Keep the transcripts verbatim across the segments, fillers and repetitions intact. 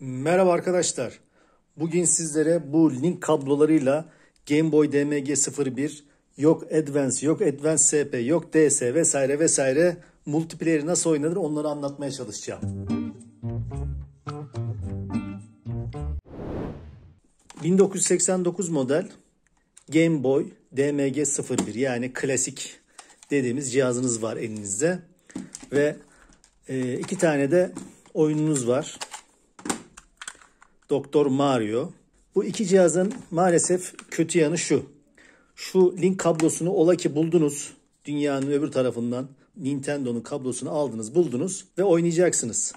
Merhaba arkadaşlar. Bugün sizlere bu link kablolarıyla Game Boy D M G sıfır bir, yok Advance, yok Advance S P, yok D S vesaire vesaire multiplayer'i nasıl oynanır onları anlatmaya çalışacağım. bin dokuz yüz seksen dokuz model Game Boy D M G sıfır bir, yani klasik dediğimiz cihazınız var elinizde ve iki tane de oyununuz var. Doktor Mario. Bu iki cihazın maalesef kötü yanı şu. Şu link kablosunu ola ki buldunuz. Dünyanın öbür tarafından Nintendo'nun kablosunu aldınız, buldunuz ve oynayacaksınız.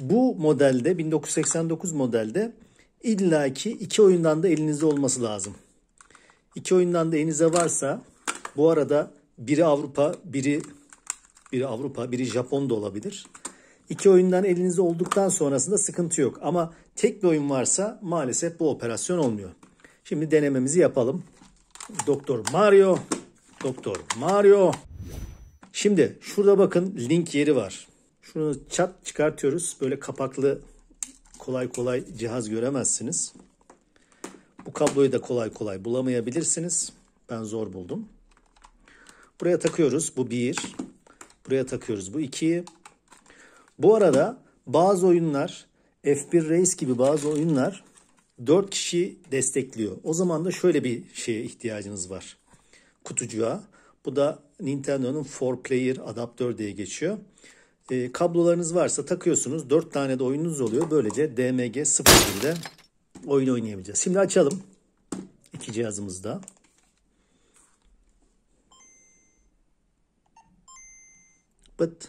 Bu modelde, bin dokuz yüz seksen dokuz modelde illaki iki oyundan da elinizde olması lazım. İki oyundan da elinizde varsa, bu arada biri Avrupa, biri biri Avrupa, biri Japon da olabilir. İki oyundan elinizde olduktan sonrasında sıkıntı yok. Ama tek bir oyun varsa maalesef bu operasyon olmuyor. Şimdi denememizi yapalım. Doktor Mario. Doktor Mario. Şimdi şurada bakın link yeri var. Şunu çat çıkartıyoruz. Böyle kapaklı, kolay kolay cihaz göremezsiniz. Bu kabloyu da kolay kolay bulamayabilirsiniz. Ben zor buldum. Buraya takıyoruz. Bu bir. Buraya takıyoruz. Bu ikiyi. Bu arada bazı oyunlar, F bir Race gibi bazı oyunlar dört kişi destekliyor. O zaman da şöyle bir şeye ihtiyacınız var. Kutucuğa. Bu da Nintendo'nun four player adaptör diye geçiyor. E, kablolarınız varsa takıyorsunuz. dört tane de oyununuz oluyor. Böylece D M G sıfır bir'de oyun oynayabileceğiz. Şimdi açalım. İki cihazımızda. Bıt.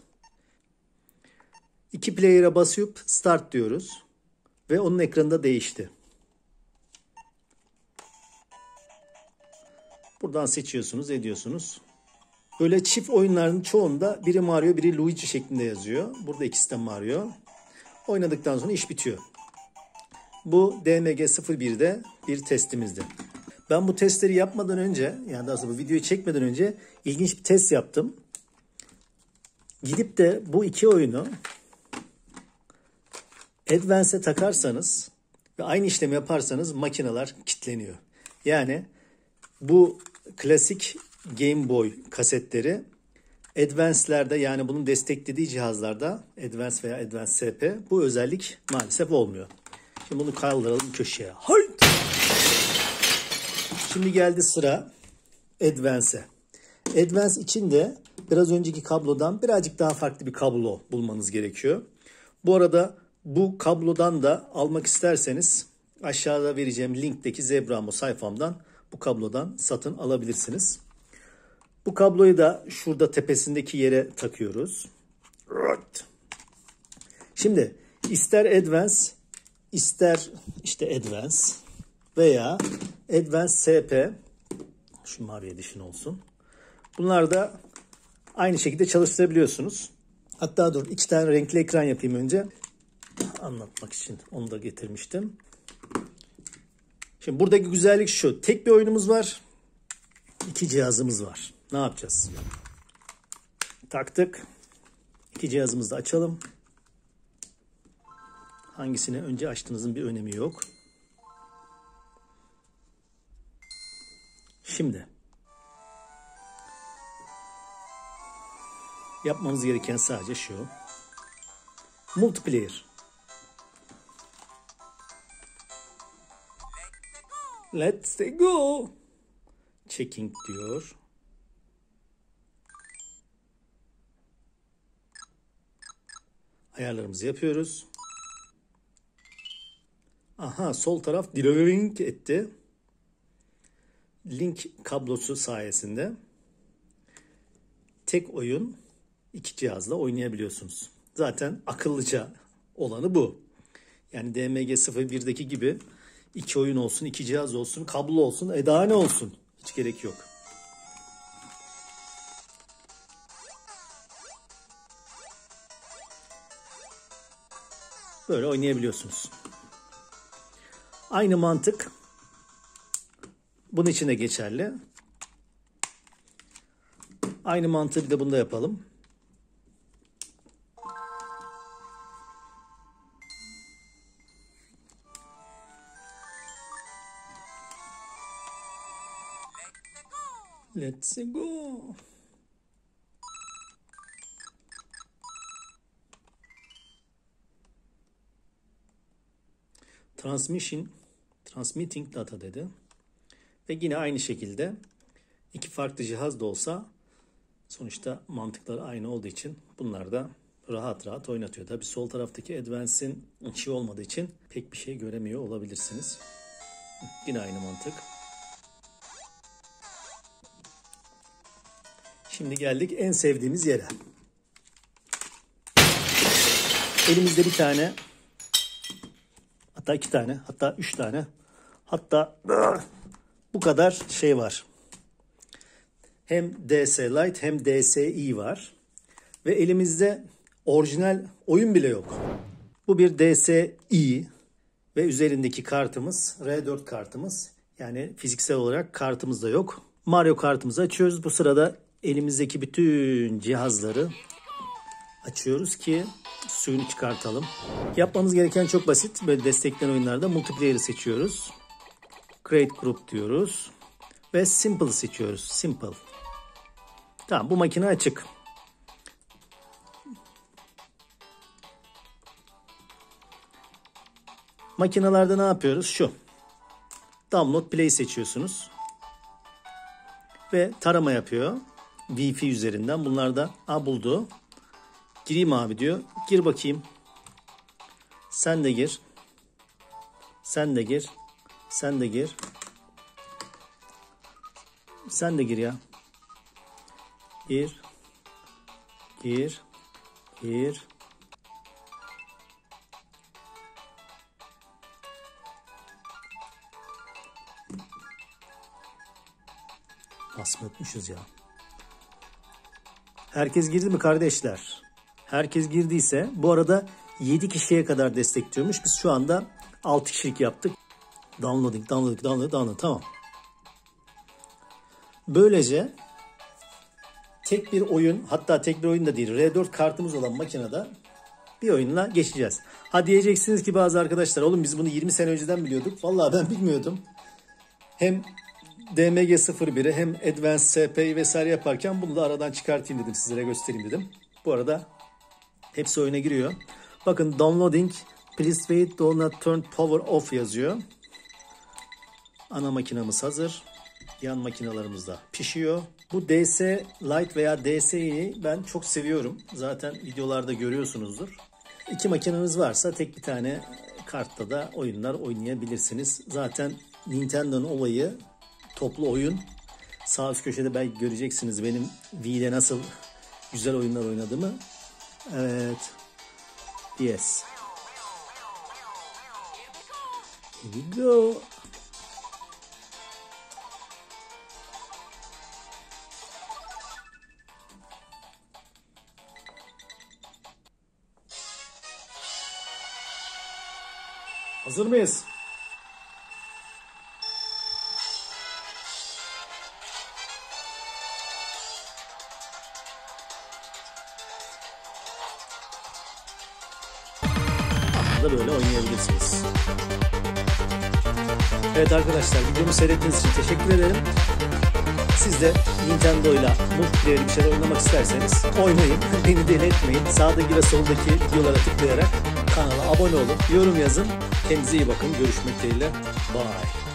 İki player'a basıp start diyoruz ve onun ekranında değişti. Buradan seçiyorsunuz, ediyorsunuz. Böyle çift oyunların çoğunda biri Mario, biri Luigi şeklinde yazıyor. Burada ikisi de Mario. Oynadıktan sonra iş bitiyor. Bu D M G sıfır bir'de bir testimizdi. Ben bu testleri yapmadan önce, yani daha sonra bu videoyu çekmeden önce ilginç bir test yaptım. Gidip de bu iki oyunu Advance'e takarsanız ve aynı işlemi yaparsanız makineler kilitleniyor. Yani bu klasik Game Boy kasetleri Advance'lerde, yani bunun desteklediği cihazlarda, Advance veya Advance S P, bu özellik maalesef olmuyor. Şimdi bunu kaldıralım köşeye. Halt! Şimdi geldi sıra Advance'e. Advance için de biraz önceki kablodan birazcık daha farklı bir kablo bulmanız gerekiyor. Bu arada bu kablodan da almak isterseniz aşağıda vereceğim linkteki Zebramo sayfamdan bu kablodan satın alabilirsiniz. Bu kabloyu da şurada tepesindeki yere takıyoruz. Şimdi ister Advance, ister işte Advance veya Advance S P, şu mavi edişin olsun. Bunlar da aynı şekilde çalıştırabiliyorsunuz. Hatta dur, iki tane renkli ekran yapayım önce. Anlatmak için onu da getirmiştim. Şimdi buradaki güzellik şu. Tek bir oyunumuz var. İki cihazımız var. Ne yapacağız? Taktık. İki cihazımızı da açalım. Hangisini önce açtığınızın bir önemi yok. Şimdi yapmamız gereken sadece şu. Multiplayer. Let's go. Checking diyor. Ayarlarımızı yapıyoruz. Aha, sol taraf delivering etti. Link kablosu sayesinde tek oyun iki cihazla oynayabiliyorsunuz. Zaten akıllıca olanı bu. Yani D M G sıfır bir'deki gibi İki oyun olsun, iki cihaz olsun, kablo olsun, edane olsun. Hiç gerek yok. Böyle oynayabiliyorsunuz. Aynı mantık bunun için de geçerli. Aynı mantığı bir de bunda yapalım. Let's go. Transmission, transmitting data dedi. Ve yine aynı şekilde iki farklı cihaz da olsa sonuçta mantıkları aynı olduğu için bunlar da rahat rahat oynatıyor. Tabii sol taraftaki Advance'in içi olmadığı için pek bir şey göremiyor olabilirsiniz. Yine aynı mantık. Şimdi geldik en sevdiğimiz yere. Elimizde bir tane, hatta iki tane, hatta üç tane, hatta bu kadar şey var. Hem D S Lite hem DSi var. Ve elimizde orijinal oyun bile yok. Bu bir DSi ve üzerindeki kartımız, R dört kartımız. Yani fiziksel olarak kartımız da yok. Mario kartımızı açıyoruz. Bu sırada elimizdeki bütün cihazları açıyoruz ki suyunu çıkartalım. Yapmamız gereken çok basit. Böyle desteklenen oyunlarda multiplayer'ı seçiyoruz. Create Group diyoruz. Ve Simple seçiyoruz. Simple. Tamam, bu makine açık. Makinelerde ne yapıyoruz? Şu. Download Play seçiyorsunuz. Ve tarama yapıyor. Wi-Fi üzerinden. Bunlar da a buldu. Gireyim abi diyor. Gir bakayım. Sen de gir. Sen de gir. Sen de gir. Sen de gir ya. Gir. Gir. Gir. Basmatmışız ya. Herkes girdi mi kardeşler? Herkes girdiyse, bu arada yedi kişiye kadar destekliyormuş. Biz şu anda altı kişilik yaptık. Downloading, downloading, downloading, downloading. Tamam. Böylece tek bir oyun, hatta tek bir oyun da değil, R dört kartımız olan makinede bir oyunla geçeceğiz. Ha diyeceksiniz ki bazı arkadaşlar, oğlum biz bunu yirmi sene önceden biliyorduk. Vallahi ben bilmiyordum. Hem D M G sıfır bir'i hem Advance S P'yi vesaire yaparken bunu da aradan çıkartayım dedim, sizlere göstereyim dedim. Bu arada hepsi oyuna giriyor. Bakın downloading, please wait, do not turn power off yazıyor. Ana makinamız hazır. Yan makinalarımız da pişiyor. Bu D S Lite veya DSi'yi ben çok seviyorum. Zaten videolarda görüyorsunuzdur. İki makineniz varsa tek bir tane kartta da oyunlar oynayabilirsiniz. Zaten Nintendo'nun olayı toplu oyun. Sağ üst köşede belki göreceksiniz benim Wii'de nasıl güzel oyunlar oynadığımı. Evet. D S. Here we go. Hazır mıyız? Da böyle oynayabilirsiniz. Evet arkadaşlar, videomu seyrettiğiniz için teşekkür ederim. Siz de Nintendo ile multiplayer bir şeyler oynamak isterseniz oynayın. Beni deli etmeyin. Sağdaki ve soldaki videolara tıklayarak kanala abone olun. Yorum yazın. Kendinize iyi bakın. Görüşmek dileğiyle. Bye.